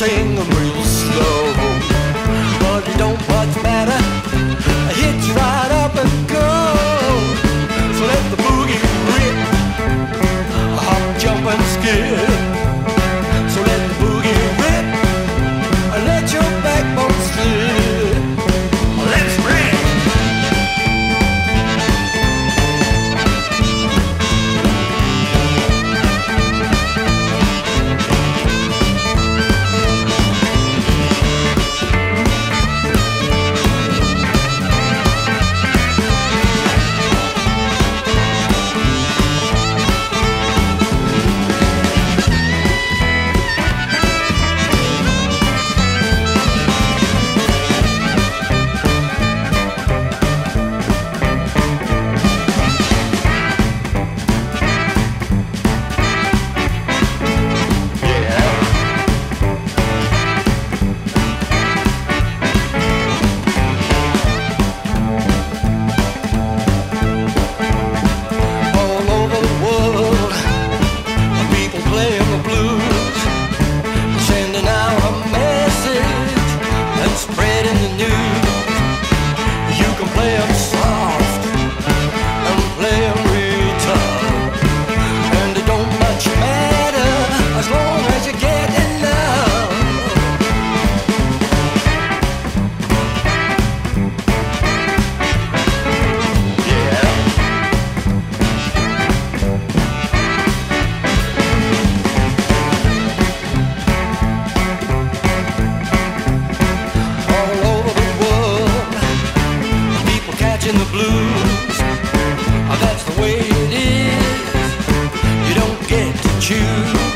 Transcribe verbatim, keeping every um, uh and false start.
sing them real slow. But it don't much matter, I hit you right up and go. So let the boogie rip, hop, jump and skip. So let the boogie rip, and let your backbone slip. Let's rip. Choose.